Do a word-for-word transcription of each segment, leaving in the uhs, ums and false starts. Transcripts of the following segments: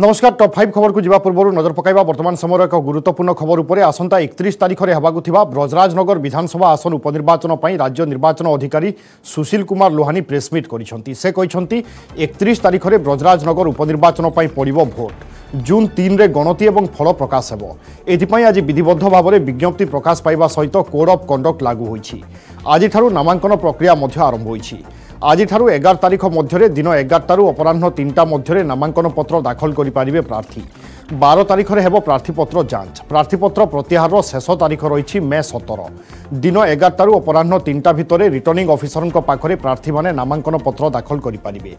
नमस्कार। Top five खबर को जीवा पूर्व नजर पकाइबा वर्तमान समय एक गुरुत्वपूर्ण खबर उपर। आसंता इकतीस तारीख में होबाकु थिबा ब्रजराजनगर विधानसभा आसन उपनिर्वाचन पर राज्य निर्वाचन अधिकारी सुशील कुमार लोहानी प्रेसमिट करिसेंती। से कहिसेंती इकतीस तारीख में ब्रजराजनगर उपनिर्वाचन पर पड़िबो भोट। जून तीन रे गणति और फल प्रकाश हेबो। एथिपई आज विधिबद्ध भाव में विज्ञप्ति प्रकाश पाइबा सहित कोड अफ कंडक्ट लागू होईछि। आज ठारू नामांकन प्रक्रिया मध्य आरंभ होईछि। आज ठारू एगार तारीख मध्य दिन एगारटू अपराह तीन टा मध्य नामांकन पत्र दाखल करें प्रार्थी। बार तारीख में हेब प्रार्थीपत्र जांच। प्रार्थीपत्र प्रत्याहार शेष तारीख रही मे सतर दिन एगारटू अपराह तीन टा भितर रिटर्निंग ऑफिसर पाखे प्रार्थी माने नामांकन पत्र दाखल करें।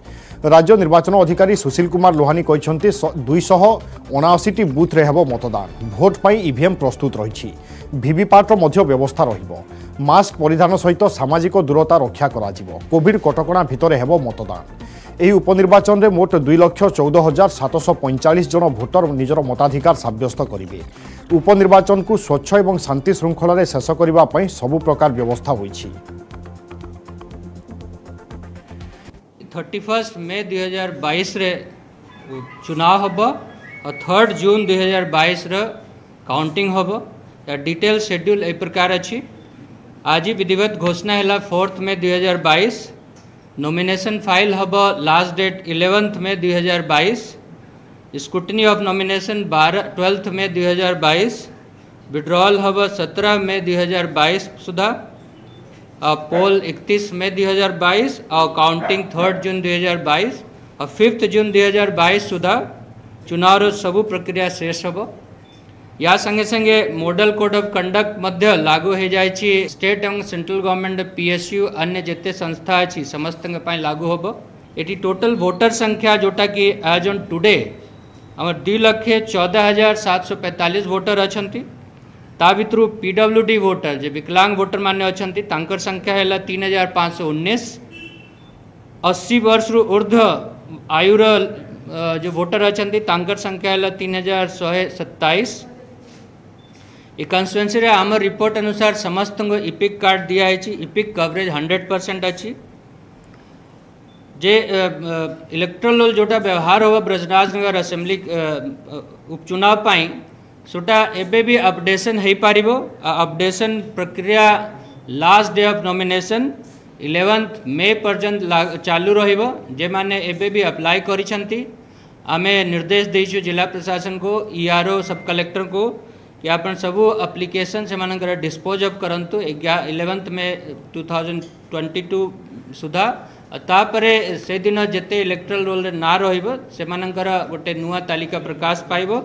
राज्य निर्वाचन अधिकारी सुशील कुमार लोहानी कहते दुईश अनाशीटी बुथ्रे हेब मतदान। भोट पर ईवीएम प्रस्तुत रही। भिविपाट्र व्यवस्था रही। मास्क परिधान सहित सामाजिक दूरता रक्षा करा जिवो। कोविड कटकणा भितर हेबो मतदान। एही उपनिर्वाचन में मोट दुई लक्ष चौदह हजार सात सौ पैंचाश जन भोटर निजर मताधिकार सब्यस्त करेंगे। उपनिर्वाचन को स्वच्छ और शांति श्रृंखल में शेष करने सबु प्रकार व्यवस्था होइछि। इकतीस मई दो हज़ार बाईस रे चुनाव हबो और थर्ड जून दो हज़ार बाईस रे काउंटिंग हबो। डिटेल शेड्यूल ए प्रकार अछि। आज विधिवत घोषणा है फोर्थ में दो हज़ार बाईस। नॉमिनेशन फाइल हब लास्ट डेट इलेवेंथ में दो हज़ार बाईस। स्क्रूटनी ऑफ नॉमिनेशन बारह ट्वेल्थ में दो हज़ार बाईस। विड्रॉल हब सत्रह में दो हज़ार बाईस सुधा। पोल इकतीस में दो हज़ार बाईस और काउंटिंग थर्ड जून दो हज़ार बाईस और फिफ्थ जून दो हज़ार बाईस सुधा चुनाव सबु प्रक्रिया शेष हब। या संगे संगे मॉडल कोड ऑफ कंडक्ट मध्य लागू हो जाए। स्टेट एवं सेंट्रल गवर्नमेंट पीएसयू अन्य जिते संस्था अच्छी समस्त लागू हम। ये टोटल वोटर संख्या जोटा कि एज ऑन टुडे आम दुई लक्ष चौदह हजार सात सौ पैंतालीस वोटर अच्छा। ता भितर पीडब्ल्यूडी वोटर जो विकलांग वोटर माने अच्छा संख्या है तीन हजार पाँच सौ उन्नीस। अस्सी वर्ष रु ऊर्ध आयुर जो वोटर अच्छा संख्या है तीन हजार शहे सत्ताईस। ये कन्स्टिट्युएंसी रे आम रिपोर्ट अनुसार समस्त को इपिक कार्ड दिया है। इपिक कवरेज हंड्रेड परसेंट अच्छी। जे इलेक्ट्रोल रोल जोटा व्यवहार हो ब्रजराजनगर असेंबली उपचुनाव पाई सोटा एबे भी अपडेसन हो पार। अपडेसन प्रक्रिया last day of nomination eleventh मे पर्यंत चालू रहिबो। जे माने एबे भी अप्लाई करिसेंती आमे निर्देश देइछु जिला प्रशासन को ईआरओ सब कलेक्टर को कि आप सबू एप्लिकेशन से मानकर डिस्पोज अफ करंतु इलेवेंथ में टू थाउजेंड ट्वेंटी टू सुधा। तापर से दिन जिते इलेक्ट्रोल रोल ना रे मानकर गोटे नुआ तालिका प्रकाश पाइब।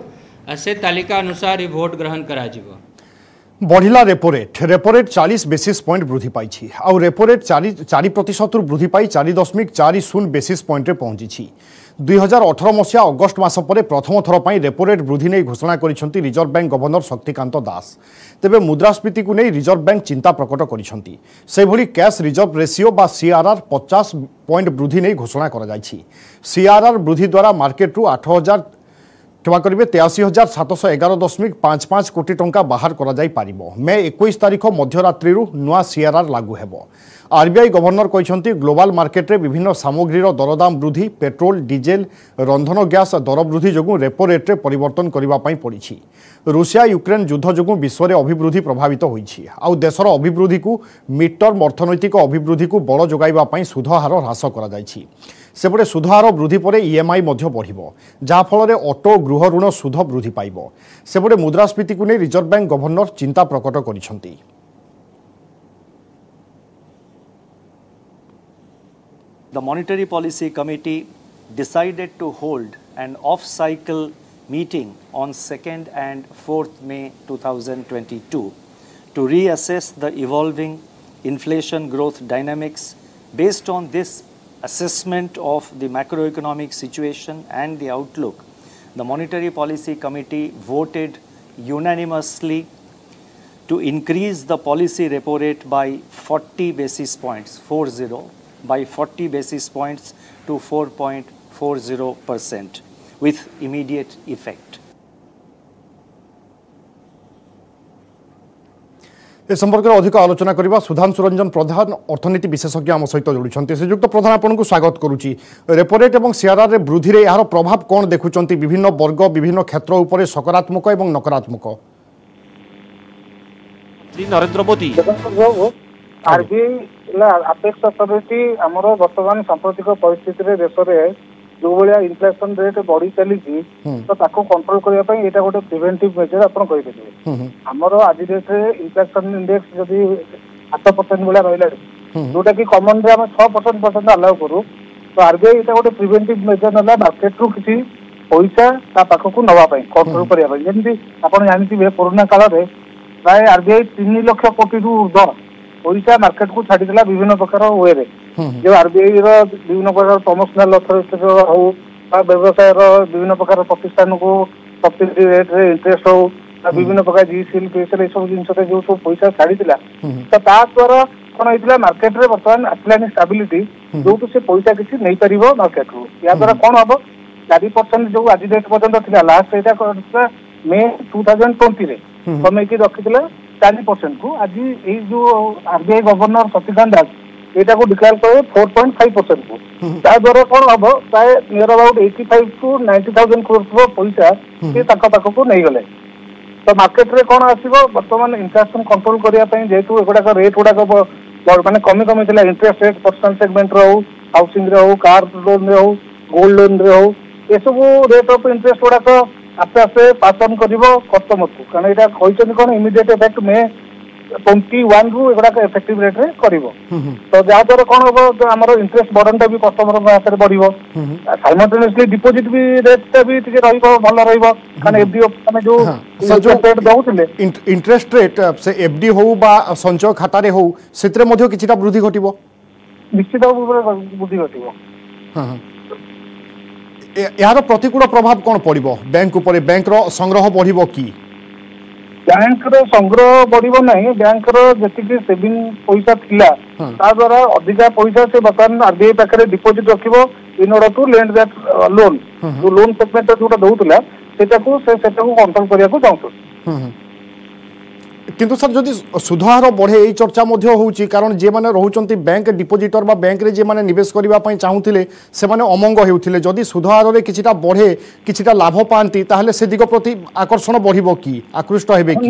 से तालिका अनुसार भोट ग्रहण करा जिवो। बढ़ला रेपोरेट। रेपोरेट चालीस बेसिस पॉइंट वृद्धि पाई। आउ रेपोरेट चारि चारि प्रतिशत वृद्धि पाई चार दशमिक चार शून्य बेसिस पॉइंट रे पहुंची। दुई हजार अठर मसीहा अगस्ट मास परे प्रथम थर पई रेपोरेट वृद्धि नहीं घोषणा करिसेंती Reserve Bank governor Shaktikanta Das. तेबे मुद्रास्फीति को नहीं रिजर्व बैंक चिंता प्रकट करिसेंती। से भली कैश रिजर्व रेशियो बा सीआरआर पचास पॉइंट वृद्धि नहीं घोषणा करा जायछि। सीआरआर वृद्धि द्वारा मार्केट रु आठ हजार क्षमा करेंगे तेयाशी हजार सात सौ एगार दशमिक पाँच पाँच कोटी टंका बाहर करा जाई पारिबो। मे इक्कीस तारीख मध्यरात्रि नुआ सीआरआर लागू हेबो। आरबीआई गवर्नर कहते ग्लोबाल मार्केट रे विभिन्न सामग्रीर दरदाम वृद्धि पेट्रोल डीजेल रंधन गैस दर वृद्धि जोगु रेपो रेट रे परिवर्तन करिबा पई पड़िछि। रूसिया यूक्रेन युद्ध जोगु विश्व रे अभिवृद्धि प्रभावित होइछि। आउ देशर अभिवृद्धि को मिड टर्म अर्थनैतिक अभिवृद्धि को बळ जोगाइबा पई सुधहार ह्रास करा जायछि। सेपटे सुधहार वृद्धि पर ईएमआई मध्य बढ़िबो जाफल अटो गृह ऋण सुध वृद्धि पाइबो। सेपटे मुद्रास्फीति को नहीं रिजर्व बैंक गवर्नर चिंता प्रकट करिसेंती। The Monetary Policy Committee decided to hold an off-cycle meeting on second and fourth May two thousand twenty-two to reassess the evolving inflation growth dynamics based on this assessment of the macroeconomic situation and the outlook. The Monetary Policy Committee voted unanimously to increase the policy repo rate by forty basis points, four zero. by forty basis points to four point four zero percent with immediate effect. ए संपर्क में अधिक आलोचना करवा सुधांशु रंजन प्रधान अर्थनीति विशेषज्ञ आम सहित जोड़ी। श्रीजुक्त प्रधान आपण को स्वागत करुच्ची। रेपोरेट और शेयर वृद्धि में यार प्रभाव कौन देखुं विभिन्न वर्ग विभिन्न क्षेत्र उपर सकारात्मक और नकारात्मक। श्री नरेंद्र मोदी आरबीआई अपेक्षा समिति आमर बर्तमान सांप्रतिक परिस्थिति में देश में जो भाया इनफ्लेशन रेट बढ़ी चली तो कंट्रोल करने ये गोटे प्रिवेटिव मेजर आपरे आमर आज डेट इनफ्लेशन इंडेक्स जदि आठ परसेंट भाया रहा जोटा कि कमन आम छः परसेंट पर्सेंट आलाउ करूँ तो आरबीआई ये गोटे प्रिवेटिव मेजर ना मार्केट रु किसी पैसा ताकू नापी कंट्रोल करने जमी आप जानते हैं कोरोना काल में प्राय आरबीआई तीन लाख कोटी रु ऊर्धव पैसा मार्केट को छाड़ी विभिन्न प्रकार वे जो आरबीआई विभिन्न प्रकार प्रमोशनाल अथॉरिटी हो व्यवसाय विभिन्न प्रकार प्रतिष्ठान को सब्सिडी रेट रे इंटरेस्ट हो विभिन्न प्रकार जीएसएल पीएसएल सब जिनसे जो सब पैसा छाड़ी तो द्वारा कौन होता मार्केट में बर्तमान आसलानी स्टेबिलिटी जो से पैसा किसी नहीं पार मार्केट रू या द्वारा कौन हम चार परसेंट जो आज डेट पर्यटन था लास्ट यहाँ मे टू थाउजेंड ट्वेंटी कमे कि रखी चालीस परसेंट को आज ये जो आरबीआई गवर्नर शक्तिकांत दास यहाँ को डिक्लेयर करेंगे फोर पॉइंट फाइव परसेंट को द्वारा कौन हम प्राय near about eighty five to ninety thousand crore पैसा सी पाखक नहीं गले तो मार्केट में कौन आसो बर्तमान इन्फ्लेशन कंट्रोल करने जेहेतु एगुड़ाक रेट गुड़ाक मानते कमी कमी था इंटरेस्ट रेट पर्सनाल सेगमेंट रो हाउसिंग रो कार लोन रो गोल्ड लोन रो ये सब रेट अफ इंटरेस्ट गुड़ाक आस्ते आस्ते पास ऑन कर कस्टमर को कारण यहाँ कहते कौन इमिडिएट इफेक्ट मे ट्वेंटी वन रु एगुड़ा इफेक्टिव रेट रे कर तो जहाद्वारा कौन हम आम इंटरेस्ट बर्डनटा भी कस्टमर हाथ में बढ़ो साइमल्टेनियसली डिपोजिट भी रेटा भी भल रहा एफडी जो इंटरेस्ट रेट दूसरे इंटरेस्ट रेट से एफडी हो संचय खाता हो कि वृद्धि घटो निश्चित भाव वृद्धि घटो यार प्रतिकूल प्रभाव कौन पड़ बैंक ऊपर बैंक रो संग्रह बढ़िबो कि बैंक रो संग्रह बढ़िबो नहीं बैंक रो जति सेविंग पैसा थिला ता द्वारा अधिका पैसा से बर्तमान आरबीआई पाखे डिपोजिट रखिबो in order to lend that loan जो लोन सेगमेंट जोटा दउतला सेटा को से सेटा को कंट्रोल करिया को चाहतो किंतु सर जदि सुधार बढ़े ए चर्चा मध्ये होउची कारण जे माने रहउचंती बैंक डिपोजिटर बा बैंक रे जे माने निवेश करिवा पई चाहुथिले से माने अमंग हेउथिले जदि सुधार रे किछिटा बढ़े किछिटा लाभ पांती ताहले से दिग प्रति आकर्षण बढ़िबो कि आकृष्ट हेबे कि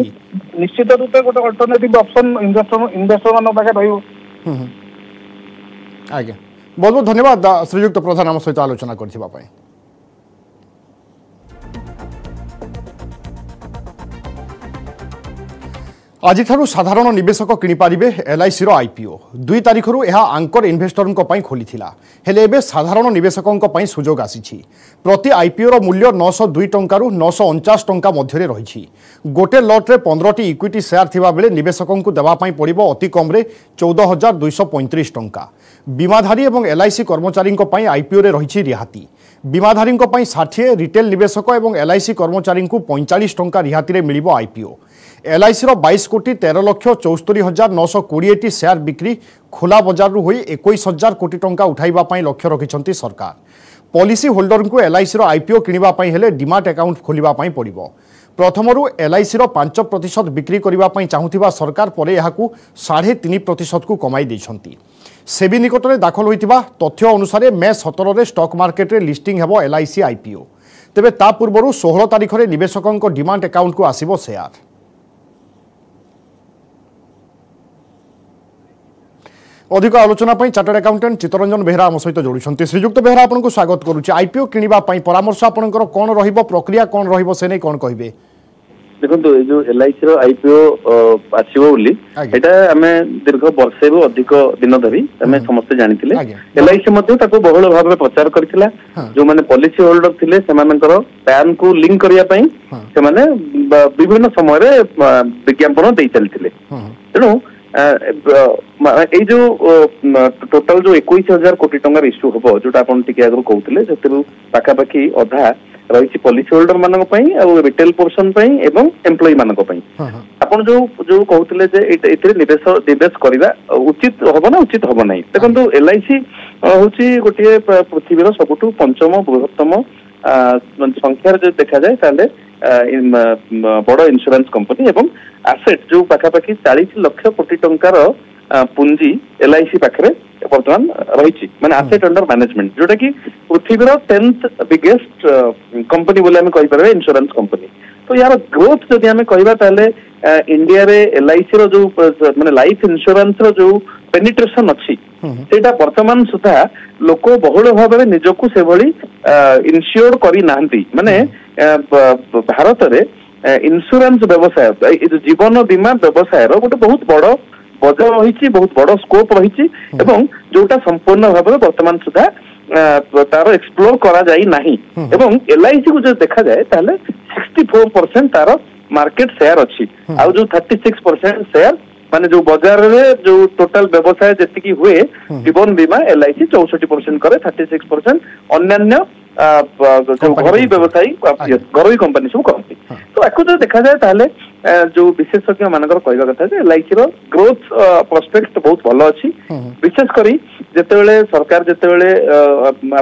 निश्चित रूपे गोटे अल्टरनेटिव ऑप्शन इन्वेस्टर इन्वेस्टर माने पाके भइयो हम्म आगे बहुत बहुत धन्यवाद श्रीयुक्त प्रधान आम सहित आलोचना करथिबा पई। आज साधारण निवेशक किनिपारे एलआईसी आईपीओ दुई तारिखरु यह आंकर इन्वेस्टर खोली थिला हेले एबे साधारण निवेशकों सुजोग आसी प्रति आईपीओ मूल्य नौश दुई टंकारु नौश उनचास टंका मध्यरे रही गोटे लट्रे पंद्रह इक्विटी शेयर थिबा बेले निवेशकों को देवाई पड़ो अति कम्रे चौदह हजार दुईश पैंतीस टंका बीमाधारी और एलआईसी कर्मचारी आईपीओ रही रिहाती बीमाधारी षाठिए रिटेल निवेशक और एलआईसी कर्मचारी पैंचाश टंका रिहाती मिल आईपीओ एलआईसी बाईस कोटी तेरह लक्ष चौस्तरी हजार नौश कोड़े शेयर बिक्री खोला बजार रु एक हजार कोटी टंका उठाई लक्ष्य रखिंट सरकार पॉलिसी होल्डर को एलआईसी आईपीओ किणवाई डीमाट अकाउंट खोलने पड़ो प्रथमरु एलआईसी पांच प्रतिशत बिक्री करने चाहूबा सरकार पर यह साढ़े तीन प्रतिशत को कमाई देती सेबी निकट में दाखल होता तथ्य अनुसार मे सतर में स्टॉक मार्केट में लिस्टिंग होब एलआईसी आईपीओ तेबे ता पूर्व सोलह तारीख में निवेशकों डीमाट अकाउंट को आसब शेयर अधिक आलोचना चार्टर्ड अकाउंटेंट चित्तरंजन बेहरा आम सहित जोड़ी। श्रीजुक्त बेहरा आपको स्वागत करुच्चे आईपीओ किणवा परामर्श आपनकर कौन रहिबो प्रक्रिया कौन रहिबो से नहीं कौन कहिबे देखो ये जो एलआईसी रो आईपीओ आसीबो बोली एटा हमें दीर्घ वर्षे भी अधिक दिन धरी हमें समस्त जानिथिले एलआईसी मध्ये ताको बहुल भाव में प्रचार करथिला जो माने पॉलिसी होल्डर थिले सेमानकर पैन को लिंक करिया पई से माने विभिन्न समय रे विज्ञापन देइ चलथिले तेनु एई जो टोटाल जो इक्कीस हजार कोटी टंका इश्यू हम जो आगे कहते से पखापाखि अधा रही पॉलिसी होल्डर मानक पई आ रिटेल पोर्सन पई एवं एम्प्लॉय मानक पई आपण जो जो कहते जे निवेश निवेश करिबा उचित हम ना उचित हम ना देखो एलआईसी होची गोटे पृथ्वीर सबुठु पंचम बृहत्तम संख्यार जो देखा जाए बड़ इन्स्योरेन्स कंपनी एवं आसेट जो पखापाखि चालीस लक्ष कोटी टंकार पुंजी एलआईसी पाखे बर्तमान रही माने आसेट अंडर मैनेजमेंट जोटा कि पृथ्वीर टेन्थ बिगेस्ट कंपनी बोले आम कहीपर इन्स्योरेन्स कंपनी। तो यार ग्रोथ जदि आम कह इंडिया रे एलआईसी रो जो माने लाइफ इन्स्योरेन्स रो जो पेनिट्रेशन अच्छी सेटा बर्तमान सुधा लोक बहुल भाव में निजक से इनस्योर करना माने भारत रे इन्स्योरेन्स व्यवसाय जीवन बीमा व्यवसाय गोटे बहुत बड़ बजार रही बहुत बड़ स्कोप रही जोटा संपूर्ण भाव में बर्तमान सुधा तार एक्सप्लोर करा जाई नाही एवं एलआईसी को जो देखा जाए ताले चौंसठ परसेंट तार मार्केट शेयर अच्छी आउ जो छत्तीस परसेंट शेयर माने जो बजार रे जो टोटल व्यवसाय जति की हुए जीवन बीमा एलआईसी चौंसठ परसेंट करे छत्तीस परसेंट अन्य जो घरोई व्यवसायी घरोई कंपनी सब करती। तो आपको जो देखा जाए ताले जो विशेषज्ञ मानकर कहवा कथा जे एलआईसी रो ग्रोथ प्रोस्पेक्ट बहुत भल अच्छी विशेष करी जेतेबेले सरकार जेतेबेले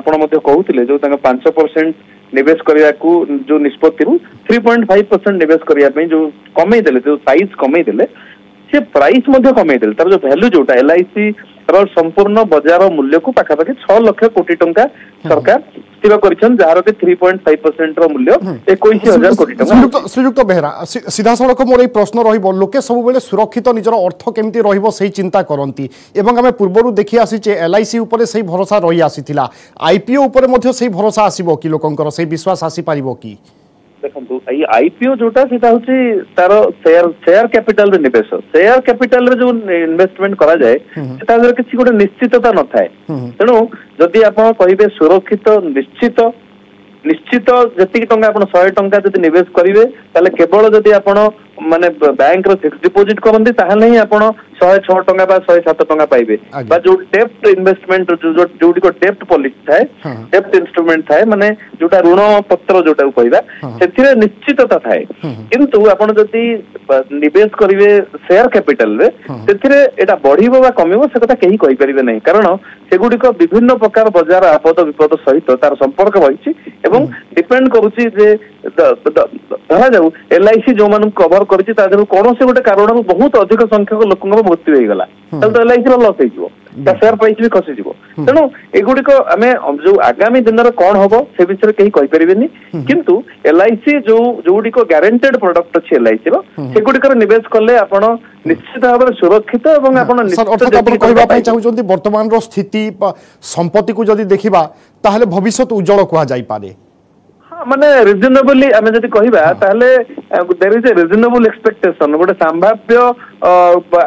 आपण मध्ये कहूतिले जो तांका पाँच परसेंट निवेश करिया को जो निष्पत्ति रु तीन पॉइंट पाँच परसेंट निवेश करिया पे जो कमे देले जो साइज कमे देले से प्राइस मध्ये कमे देले तार जो वैल्यू जोटा एलआईसी रो संपूर्ण बाजार मूल्य को पाखा पाखी छह लाख कोटी टंका सरकार स्थिर करिसन जहार के तीन पॉइंट पाँच परसेंट रो मूल्य इक्कीस हज़ार कोटी टका। श्रीयुक्त बेहरा सीधा सड़क मोर ए प्रश्न रहिबो लोके सब बेले सुरक्षित निजर अर्थ केमती रहिबो सेही चिंता करंती एवं हमें पूर्वरु देखि आसी जे एलआईसी ऊपर सेही भरोसा रही आसीथिला आईपीओ ऊपर मध्ये सेही भरोसा आसीबो कि लोकंकर सेही विश्वास आसी पारिबो कि देखंतु आई आईपीओ जोटा सेटा होची तार शेयर शेयर कैपिटल रे निवेश शेयर कैपिटल रे जो इन्वेस्टमेंट करा जाए सेटा जर किछि गोटे निश्चितता न थाए तेनु जदि आपण कहिबे सुरक्षित निश्चित निश्चित जति टंका आपण सौ टंका जदि निवेश करिवे ताले केवल जदि आपण माने बैंक रो फिक्स डिपॉजिट करंती ताहाले ही आपण एक सौ छह टंका बा एक सौ सात टंका पाइबे बा जो डेप्ट इन्वेस्टमेंट जो जोडी को डेप्ट पॉलिसी थाए डेप्ट इंस्ट्रूमेंट थाए माने जोटा ऋण पत्र जोटा को कहबा सेथिरे निश्चितता थाए किंतु आपण जदि निवेश करिवे शेयर कैपिटल रे सेथिरे एटा बढिबो बा कमिबो से कथा केही कहि परिबे नै कारण सेगुडी को विभिन्न प्रकार बाजार आपद विपद सहित तार संपर्क होईची एवं डिपेंड करूची जे धरा जाऊ एलआईसी जो मानु कवर करची तादर कोनो से गोटे कारण बहुत अधिक संख्यक लोकंग मृत्यु हे गला त एलआईसी लॉस हे जीवो त शेयर प्राइस भी खसि जीवो तनो एगुडी को हमें जो आगामी दिन रे कोन होबो से विषय केही कहि परिबेनी किंतु एलआईसी जो जोडी को गारंटेड प्रोडक्ट अछि एलआईसी रो सेगुडी कर निवेश करले आपण निश्चित भाव सुरक्षित एवं आपण निश्चित आपण कहबा पई चाहू जोंती वर्तमान रो स्थिति संपत्ति को जदी देखिबा ताहले भविष्यत उज्जवल कोहा जाई पारे माने रिजनेबली आमे जति कहिबा ताले there is a reasonable expectation गोटे संभाव्य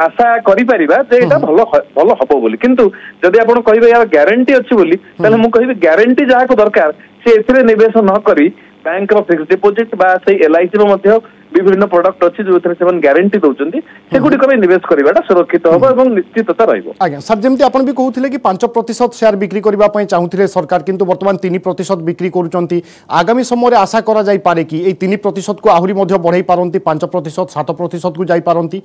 आशा करि परिबा जे एटा भलो भलो हबो बोली किंतु जदि आपण कहिबे यार गारंटी अछि बोली ताले मु कहिबे गारंटी जहा को दरकार से एथिरे निवेश न करी बैंक रो फिक्स डिपॉजिट बा से एलआईसी रो मध्ये विभिन्न प्रोडक्ट अछि जो एथिरे सेवन गारंटी दोचंती से गुडी करे निवेश करिवाटा सुरक्षित होबो एवं निश्चितता रहइबो। आज्ञा सर जेमति आपण भी कहूथिले कि पाँच प्रतिशत शेयर बिक्री करबा पय चाहुथिले सरकार किंतु वर्तमान तीन प्रतिशत बिक्री करूचंती आगामी समय रे आशा करा जाई पारे कि ए तीन प्रतिशत को आहुरी मध्ये बढ़ाई पारंती पाँच प्रतिशत सात प्रतिशत को जाई पारंती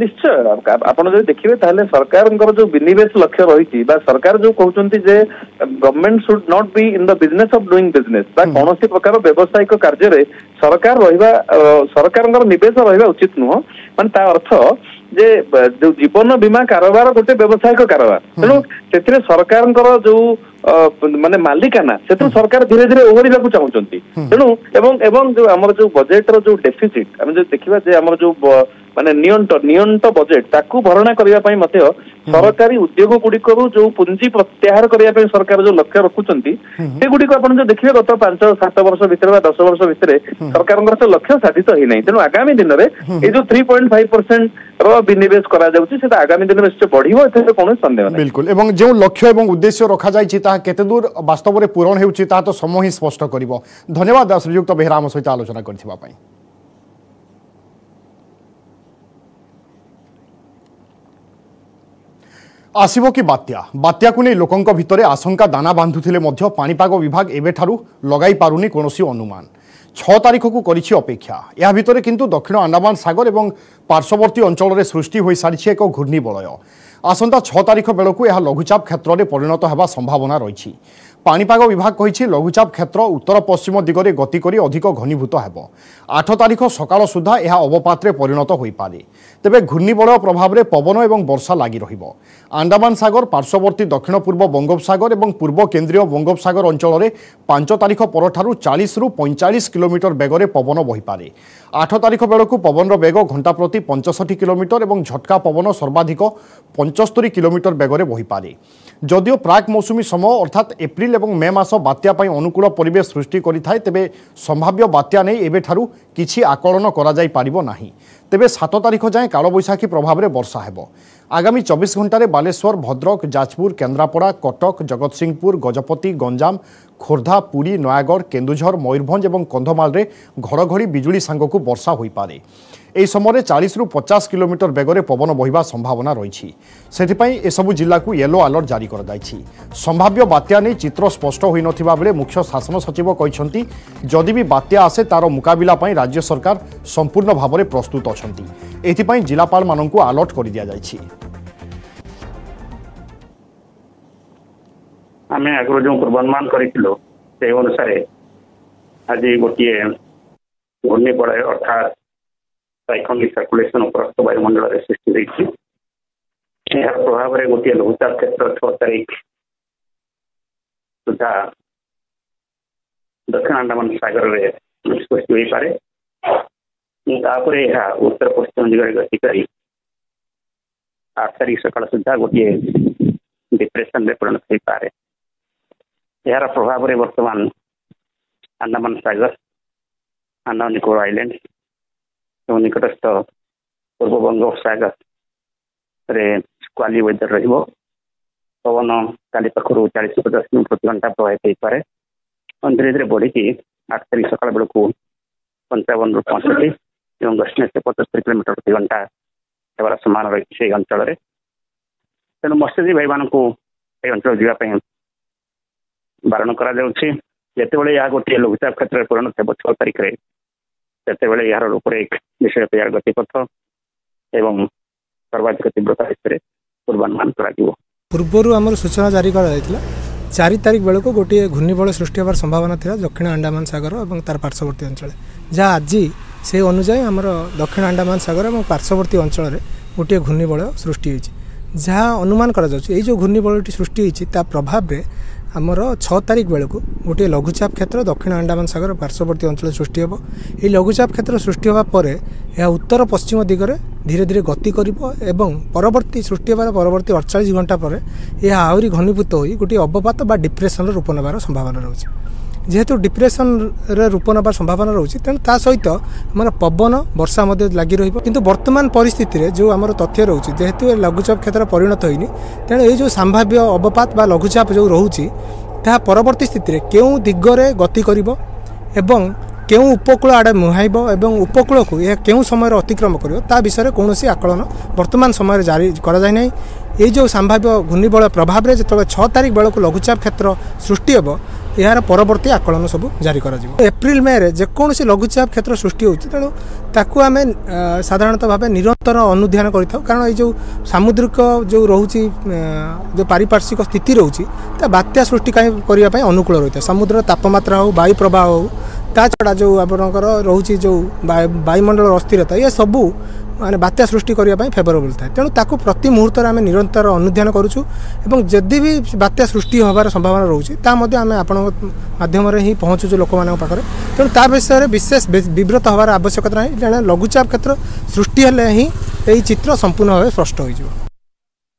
निश्चय आपण जो देखिबे ताले सरकारनकर जो विनिवेश लक्ष्य रहिछि बा सरकार जो कहउचंती जे government should not be in the business of doing business बा कोनोसी प्रकार व्यवसायिक कार्य रे सरकार रहिबा सरकारनकर निवेश रहिबा उचित नुह मान ता अर्थ जे जो जीवन बीमा कारोबार गोटे व्यवसायिक कारोबार तेनु तेथरे सरकारनकर जो माने मालिकाना सेतु सरकार धीरे धीरे ओहरिबा को चाहुचंती तेनु एवं एवं जो हमर जो बजेट रो जो डेफिसिट हम जो देखिबा जे हमर जो माने नियंत नियंत बजेट ताकू भरणा करिया पई मते सरकारी उद्योग गुडी करू जो पूंजी प्रत्याहार करिया पई सरकार जो लक्ष्य रखुचंती ते गुडी को आपण जो देखिबे गत पाँच सात वर्ष भीतर बा दस वर्ष भीतर सरकारनकर से लक्ष्य साधित हे नै तेनु आगामी दिन रे ए जो तीन पॉइंट पाँच परसेंट रो विनिवेश करा जाउची से आगामी दिन निश्चय बढ़िबो एते कोनो संदेह नै बिल्कुल एवं जे लक्ष्य एवं उद्देश्य रखा जाईची ता केते दूर वास्तव रे पूरण हेउची ता तो समय ही स्पष्ट करिवो। धन्यवाद श्रीयुक्त बेहरा हम सहित आलोचना करथिबा पई। आसिबो कि बात्या बात्या को नहीं लोकंक भितरे आशंका दाना बांधुथिले मध्य पाणीपाग विभाग एबेठारु लगाई पारुनी कोनोसी अनुमान छह तारीख को करिछि अपेक्षा या भितरे किंतु दक्षिण आंडामान सागर एवं पार्श्ववर्ती अंचल में सृष्टि हो सारी एक घूर्णिबलय आसंता छह तारीख बेलू यह लघुचाप क्षेत्र में परिणत होगा संभावना रही पाणीपाग विभाग कही लघुचाप क्षेत्र उत्तर पश्चिम दिगरे गति कर अधिक घनीभूत हो आठ तारीख सकाल सुधा यह अवपातरे परिणत हो पारे। तेबे घूर्णिबलय प्रभाव में पवन और वर्षा लगी रहिबो। आंदामान सागर पार्श्वर्ती दक्षिण पूर्व बंगोपसागर और पूर्व केन्द्रीय बंगोपसागर अंचल में पांच तारीख परठारु चालीस रु पैंतालीस किलोमीटर बेगर पवन बही पारे। आठ तारीख बेलू पवन बेग घंटा प्रति पचसठी किलोमीटर और झटका पवन सर्वाधिक पंचस्तरी किलोमीटर बेगर बही पारे। जदिव प्राक मौसुमी समय अर्थात एप्रिल और मे मास बात्या पई अनुकूल परिवेश सृष्टि करि थाए। तेबे संभाव्य बात्या नै एबे थारु किछि आकलन करा जाई पारिबो नाही। तेबे सात तारिख जाए कालबैशाखी प्रभाव में वर्षा हेबो। आगामी चौबीस घंटे बालेश्वर भद्रक जाजपुर केन्द्रापड़ा कटक जगतसिंहपुर गजपति गंजाम खोर्धा पुरी नयागढ़ केन्दुझर मयूरभंज और कंधमाल में घड़घड़ी बिजुली सांग को वर्षा हो पारे। यह समय चालीस रु पचास किलोमीटर बेगर पवन बहिबा संभावना रही से सबू जिला को येलो आलर्ट जारी कर संभाव्य बात्या नहीं चित्र स्पष्ट हो नथिबा बेले मुख्य शासन सचिव कहते जदि भी बात्या आसे तार मुकाबिला पई राज्य सरकार संपूर्ण भाव में प्रस्तुत अछंती। एथिपई जिलापाल माननकु आलर्ट कर दिया जायछि। आमे आगर जो पूर्वानुमान करिथिलो से अनुसार आज गोटे घूर्णिबलय अर्थात साइक्लोनिक सर्कुलेशन उपरस्थ वायुमंडल में सृष्टि होती प्रभाव में गोटे लघुचाप क्षेत्र छः तारीख सुधा दक्षिण अंडमान सागर में सृष्टि हो पाए। तापर यह उत्तर पश्चिम दिगरे गति कर आठ तारीख सकाल सुधा गोटे डिप्रेसन में परिणत हो पाए। यार प्रभाव में बर्तमान अंडमान सागर अंडमान निकोबार आइलैंड और निकटस्थ पूर्व बंगोपसागर में क्वाली वेदर रहिबो। पवन काली पाखु चालीस पचास किमी प्रति घंटा प्रवाहित हो पाए और धीरे धीरे बढ़ी आठ तारीख सकाल बेलू पंचावन रु पैंसठी और दक्षिणेश पचहत्तर किलोमीटर प्रति घंटा होवार संभावना रही से अंचल में। तेणु मत्स्यजीवी भाई मानक अंचल जावाई बारण करते यहाँ गोटे लघुचाप क्षेत्र में परिणत हो छः तारीख में से यार रूपरेख विषय पर यार गतिपथ एवं सर्वाधिक तीव्रता विषय पूर्वानुमान पूर्वर आम सूचना जारी कर चार तारिख बेलू गोटे घूर्णिबल सृष्टि होवार संभावना था दक्षिण आंडामान सागर और तार पार्श्वर्ती अंचल जहाँ आज से अनुजाई आम दक्षिण आंडामान सागर और पार्श्वर्ती अंचल गोटे घूर्णिबल सृष्टि जहाँ अनुमान कर जो घूर्णिबलटी सृष्टि होती प्रभाव में आमर छः तारिख बेलू गोटे लघुचाप क्षेत्र दक्षिण आंडामान सागर पार्श्वर्ती अंचल सृष्टि हो। यह लघुचाप क्षेत्र सृष्टि होगापर यह उत्तर पश्चिम दिगरे धीरे धीरे गति करिबो एवं परवर्ती सृष्टि होवार परवर्ती अड़चाश घंटा पर यह आहरी घनीभूत हो गोटे अवपात बा डिप्रेसन रूप नेबार संभावना रही है। जेहेतु डिप्रेसन रूप नेबार संभावना रही तेणु ता सहित आमर पवन वर्षा लगी रहिबो। किंतु वर्तमान परिस्थिति में जो आम तथ्य रही जेहेतु लघुचाप क्षेत्र परिणत होइनी तेणु ये जो संभाव्य अवपात बा लघुचाप जो रही ता परवर्ती स्थिति में क्यों दिगरे गति करिबो एवं क्यों उपकूल आड़े मुहाइबो एवं उपकूल को यह क्यों समय अतिक्रम करिबो ता विषय में कौन आकलन वर्तमान समय जारी करा जाय नै। ये जो संभाव्य घूर्णिबल प्रभाव में जो छः तारिख बेलू लघुचाप क्षेत्र सृष्टि हो यार परवर्ती आकलन सब जारी कर एप्रिल मे रे जेकोसी लघुचाप क्षेत्र सृष्टि होती तेणु ताकू आम साधारणतः भाव निरंतर अनुध्यान करण ये जो सामुद्रिक जो रोचे जो पारिपार्श्विक स्थिति रोचे ता बात्या सृष्टि करने अनुकूल रही है। समुद्र तापमात्रा हो वायु प्रवाह हो ता छड़ा जो आपणकर रोचे जो वायुमंडल अस्थिरता ये सबू माने बात्या सृष्टि करने फेवरेबल था तेणु ताकू प्रति मुहूर्त आम निरंतर अनुध्यान करूँ और जदि भी बात्या सृष्टि होवार संभावना रोचे आम आपम ही पहुँचुँ लोक माने पाखरे तेणु ता विषय विशेष बिव्रत होवार आवश्यकता नहीं। जहाँ लघुचाप क्षेत्र सृष्टि हेले ही यही चित्र संपूर्ण भाव स्पष्ट हो।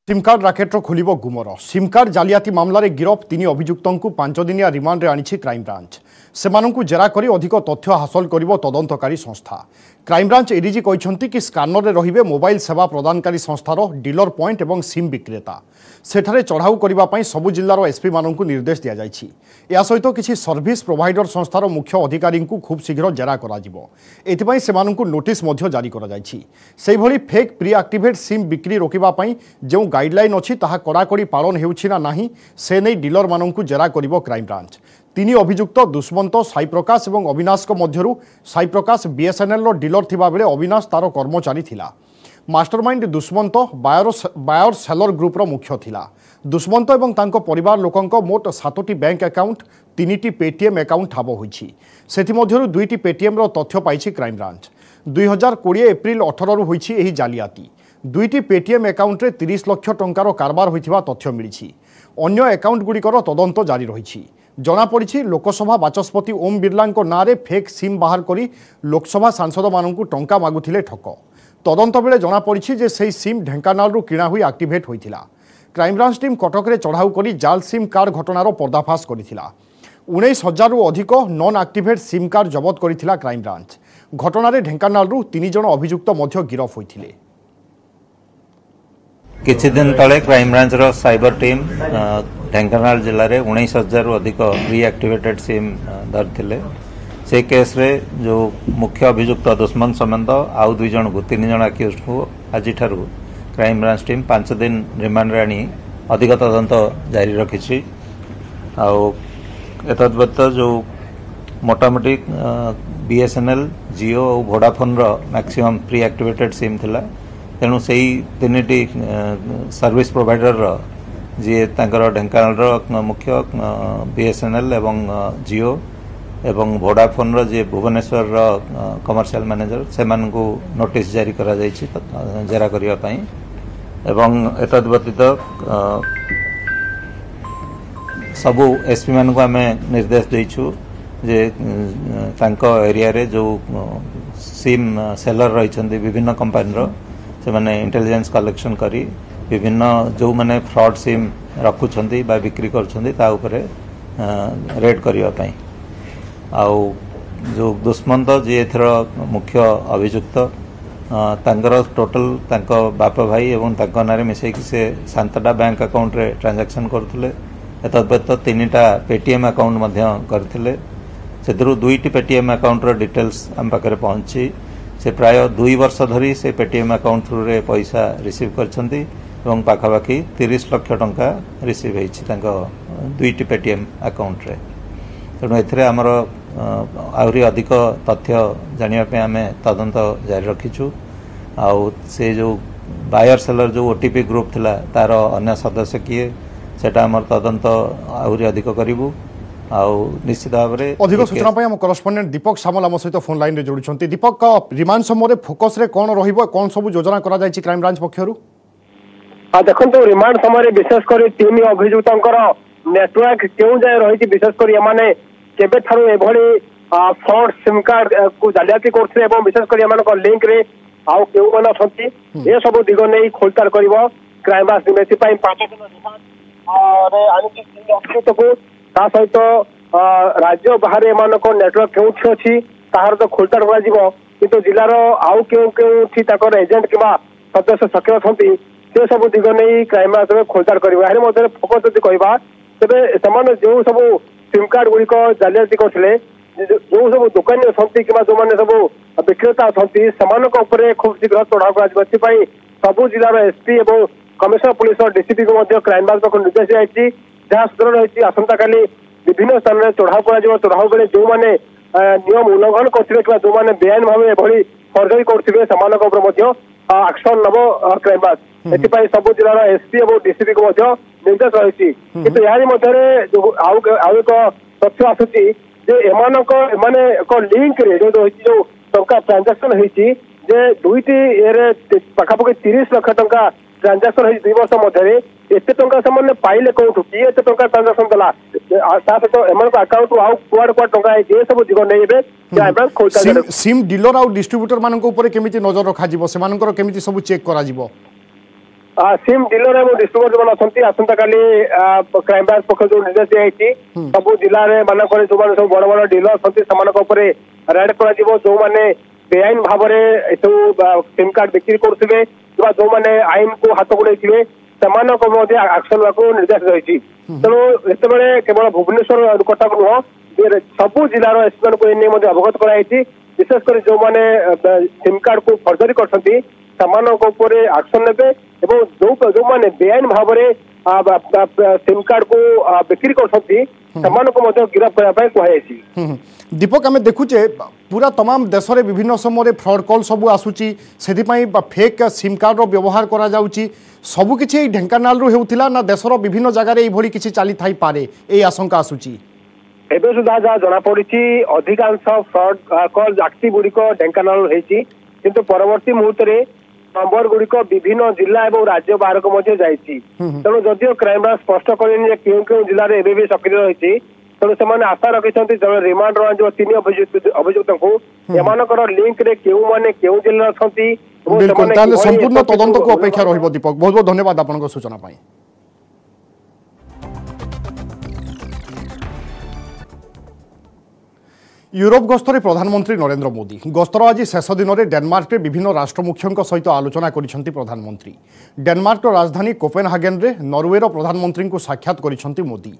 सिम कार्ड राकेटर खोल गुमर सिम कार्ड जालियाती मामलें गिरफ तीन अभियुक्तों को पांच दिनिया रिमांड रे आनिछि क्राइम ब्रांच। सेमानंकु जेरा करी अधिक तथ्य हासिल करिबो तदंतकारी संस्था। क्राइम ब्रांच एडीजी कहिसेंति कि स्कानर रे रहिबे मोबाइल सेवा प्रदानकारी संस्थार डीलर पॉइंट एवं सिम विक्रेता सेठारे चढ़ाऊ करिबा पई सबु जिल्लार एसपी माननकु निर्देश दिया जायछि। या सहित किछि सर्विस प्रोवाइडर संस्थार मुख्य अधिकारींकु खूब शीघ्र जेरा कराजिबो। एथिपई सेमानंकु नोटिस मध्य जारी कराजायछि। सेहि भली फेक प्री एक्टिवेट सिम बिक्री रोकिबा पई जो गाइडलाइन अछि ताहा कड़ाकड़ी पालन हेउछि ना नाही से नै डीलर माननकु जेरा करिबो क्राइम ब्रांच। तीन अभियुक्त दुष्मंत साईप्रकाश और अविनाश मध्यरु साईप्रकाश बीएसएनएल रो डीलर थिबा बेले अविनाश तारो कर्मचारी थिला। Mastermind Dushmant buyer buyer seller group रो मुख्य थिला। दुष्मंत एवं तांको परिवार लोकंक मोट सातोटी बैंक अकाउंट तीनिटी पेटीएम अकाउंट ठाब होईछि। सेथिमध्यरु दुईटी पेटीएम रो तथ्य पाइछि क्राइम ब्रांच। दुई हजार बीस एप्रिल अठारह रु होईछि एही जालियाती। दुईटी पेटीएम अकाउंट रे तीस लाख टंकार कारबार होईथिबा तथ्य मिलिछि। अन्य अकाउंट गुडीकर तदंत जारी रहिछि। जनापड़ी लोकसभा बाचस्पति ओम बिरलांको नारे फेक सिम बाहर करी लोकसभा सांसद मानंकु टंका मागुथिले ठक। तदंत बेले जनापड़ी जे सेई सिम ढेंकानालरू किणा हुई आक्टिवेट होइथिला। क्राइमब्रांच टीम कटकरे चढ़ाऊ करी जाल सिम कार्ड घटनार पर्दाफाश करिथिला। उन्नीस हजार अधिक नन आक्टिवेट सिम कार्ड जबत करिथिला क्राइमब्रांच। घटनार ढेंकानालरू तीन जन अभियुक्त मध्य गिरफ होइथिले। किछि दिन तले क्राइमब्रांच रो साइबर टीम ढेंकानाल जिले में उन्नीस हजार अधिक रिएक्टिवेटेड सिम धरते। से केस रे जो मुख्य अभियुक्त दुश्मन समेत आउ दुई जन को तीन जन आक्यूज को आज क्राइमब्रांच टीम पांच दिन रिमांड आनी अधिक तदंत जारी रखी। आतव्यत जो मोटामोटी बीएसएनएल जिओ और वोडाफोन रो मैक्सिमम रिएक्टिवेटेड सिम थिला। तेणु से ही सर्विस प्रोवाइडर रो जी तांकर ढेंकानाल मुख्य बीएसएनएल एवं जिओ एवं वोडाफोन रो जी भुवनेश्वर रो कमर्शियल मैनेजर से मानकु नोटिस जारी करा जायछि जेरा करिया पई। एवं एतद् व्यतीत सबू एसपी मानकु आमे निर्देश दैछु जे तांको एरिया रे जो सिम सेलर रहिछन्ति विभिन्न कंपनी रो से माने इंटेलिजेंस कलेक्शन करी विभिन्न जो मैंने फ्रॉड सिम रखुंट बा बिक्री करे रेड करने। जो दुष्मंत जी एथर मुख्य अभियुक्त टोटल तांको बापा भाई और तांको नारे मिसेक से सातटा बैंक अकाउंट रे ट्रांजैक्शन करते। तद्यत तीन पेटीएम अकाउंट करते। से दुईटी पेटीएम अकाउंट रो डिटेल्स आम पाखे पहुंची। से प्राय दुई वर्ष धरी से पेटीएम अकाउंट थ्रु रे पैसा रिसीव करछन्ती। पाखापाखि तीस लाख टंका रिसीव होती दुईटी पेटीएम अकाउंट रे। तेणु एथिरे आमर आहुरी अधिक तथ्य जानिया पे आमे तदंत जारी रखीचु। से जो बायर सेलर जो ओटीपी ग्रुप थिला तार अन्य सदस्य किए सेटा आमर तदंत आहुरी अधिक करिवु। निश्चित भाव अधिक सूचना पर करस्पंडेंट दीपक सामल आम सहित फोन लाइन जोड़ी। दीपक, रिमांड समय फोकस रे कौन रहिबो कौन सब योजना करा जायछि क्राइम ब्रांच पक्षरु? देखो रिमांड समय विशेष कर तीन अभियुक्त नेटवर्क क्यों जाए रही। विशेषकर ये केवे फ्रॉड सिम कार्ड को जालियाती करते विशेषकर लिंक रे आउ क्यों मैंने अच्छा ये सब दिग नहीं खोलताड़ कर क्राइम ब्रांच टीम एपाई पांच दिन रिमांड अभियुक्त को सहित राज्य बाहर एम नेटवर्क क्यों अच्छी तार तो खोलताड़ कर जिलार आउ क्यों क्यों एजेंट किवा सदस्य सक्रिय अच्छा से सब दिग नहीं क्राइम ब्रांच में खोलताड़ कर फोकस जब कह तेज से जो सब सिम कार्ड गुड़िक जालियाती करते जो सब दुकानी अच्छा कि सब विक्रेता अच्छा से खूब शीघ्र चढ़ाव कर सबू जिलार एसपी और कमिश्नर पुलिस और डीसीपी को क्राइम ब्रांच पक्ष निर्देश दिखाई जहाँ सूचना रही आसंता काली विभिन्न स्थान में चढ़ाव कर चढ़ाव बेले जो मैंने नियम उल्लंघन करते कि जो मैंने बेआईन भाव एभली फर्जरी करते से एक्शन नब क्राइम ब्रांच। एपाई सबू जिलार एसपी और डीसीपी को निर्देश रही कि यार एक तथ्य आसूची लिंक रे जो जो टंका ट्रांजाक्शन होती दुईटी पाखापाखि तीस लाख टंका ट्रांजाक्शन होती दुई वर्ष मध्य एत टा से पाइले कौटू किए एत टा ट्रांजाक्शन देला सहित एम आकाउंट आउ कुआड़ कुआ टंका ये सब दिग नहीं क्राइम सिम डीलर आउ डिस्ट्रीब्यूटर मानक नजर रखा से सब चेक कर सिम डीलर और डिस्ट्रीब्यूटर जो अच्छा आसंता काली क्राइम ब्रांच पक्ष जो निर्देश दिखाई सब जिला मानक जो सब बड़ बड़ डीलर अच्छा रेड कर जो मैंने बेआईन भाव में सब सिम कार्ड बिक्री करुवे जो मैंने आईन को हाथ गुड़े से आक्शन को निर्देश रही। तेणु जिते केवल भुवनेश्वर कटक नुह सब जिलार एसपी मानक अवगत कराई विशेषकर जो मैंने सिम कार्ड को फर्जरी करछन्ती एक्शन ने जो जो मैंने बेआईन भाव में सिम कार्ड को बिक्री करते गिरफ्त कह दीपक आम देखुचे पूरा तमाम देश में विभिन्न समय फ्रड कल सब आसूची से फेक सिम कार्ड रो व्यवहार करा जाउची सबकि ढेंकानाल रु हेउथिला ना देशर विभिन्न जगार ये किसी चली थाई पारे ए आशंका आसूची एबे सुधा जा जना पड़ी अधिकांश फ्रड कल आक्सी गुड़िक ढेंकानाल होती किंतु परवर्ती मुहूर्त में नंबर गुड़िक विभिन्न जिला और राज्य बाहरक मध्य जाइए तेणु जदिव क्राइम ब्रांच स्पष्ट करे क्यों क्यों जिले एबे भी सक्रिय रही तेणु से आशा रखिंट जो रिमांड रहा तीन अभियुक्त को लिंक रे क्यों माने क्यों जिले अच्छा संपूर्ण तदंत को अपेक्षा रहिबो दीपक बहुत बहुत धन्यवाद आपन को सूचना पाई। यूरोप गस्तरे प्रधानमंत्री नरेंद्र मोदी गस्तर आज शेष दिन में डेनमार्क विभिन्न राष्ट्र मुख्यों सहित आलोचना करिसेंति प्रधानमंत्री। डेनमार्क राजधानी कोपेनहागेन रे नॉर्वेर प्रधानमंत्री को साक्षात करिसेंति मोदी।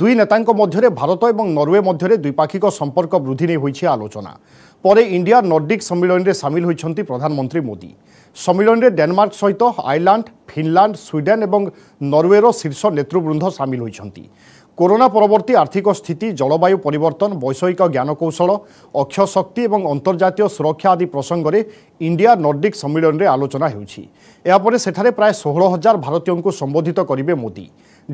दुई नेतांक मध्य भारत और नॉर्वे मध्य द्विपाक्षिक संपर्क वृद्धि नहीं होईछि आलोचना परे इंडिया नॉर्डिक सम्मिलन में सामिल होइछंती प्रधानमंत्री मोदी। सम्मिलन में डेनमार्क सहित आयरलैंड फिनलैंड स्वीडेन और नॉर्वेर शीर्ष नेतृवृंद सामिल होइछंती। कोरोना परवर्ती आर्थिक स्थिति जलवायु परिवर्तन वैषयिक ज्ञानकौशल अक्षय शक्ति और अंतर्जातीय सुरक्षा आदि प्रसंग में इंडिया नॉर्डिक सम्मिलन में आलोचना होपर सेठारे प्राय सोलह हजार भारतीयों को संबोधित करेंगे मोदी।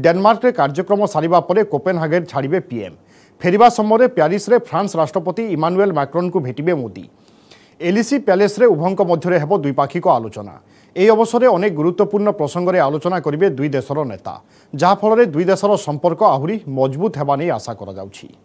डेनमार्क में कार्यक्रम सारिबा परे कोपेनहागेन छाड़े पीएम फेरिबा समय प्यारिस रे फ्रांस राष्ट्रपति इमानुएल मैक्रोन को भेटिबे मोदी। एलिसी पैलेस रे उभयंक मध्य हेबो द्विपाक्षिक आलोचना ए अवसर में अनेक गुरुत्वपूर्ण प्रसंग रे आलोचना करेंगे दुई देशर नेता जहाँ फल रे दुई देशर संपर्क आहुरी मजबूत हेबा नै आशा करा जाउछि।